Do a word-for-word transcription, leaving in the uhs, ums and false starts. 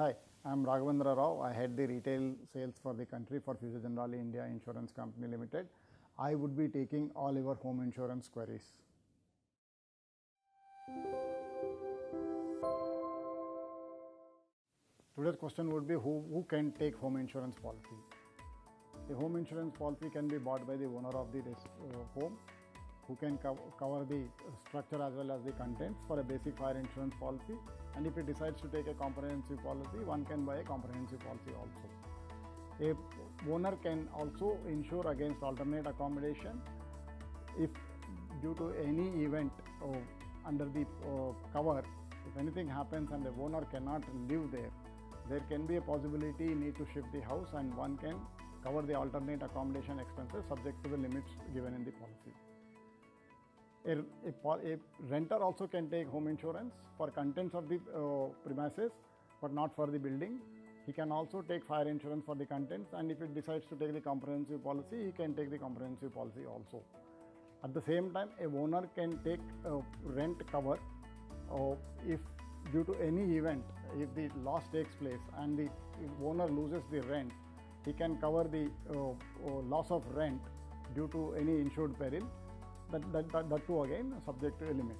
Hi, I am Raghavendra Rao. I head the retail sales for the country for Future Generali India Insurance Company Limited. I would be taking all your home insurance queries. Today's question would be who, who can take home insurance policy? The home insurance policy can be bought by the owner of the uh, home, who can co cover the structure as well as the contents for a basic fire insurance policy. And if he decides to take a comprehensive policy, one can buy a comprehensive policy also. A owner can also insure against alternate accommodation if due to any event uh, under the uh, cover, if anything happens and the owner cannot live there, there can be a possibility need to shift the house and one can cover the alternate accommodation expenses subject to the limits given in the policy. A, a, a renter also can take home insurance for contents of the uh, premises but not for the building. He can also take fire insurance for the contents, and if he decides to take the comprehensive policy, he can take the comprehensive policy also. At the same time, a owner can take uh, rent cover uh, if due to any event, if the loss takes place and the owner loses the rent, he can cover the uh, uh, loss of rent due to any insured peril. That, that, that, that too again subject to a limit.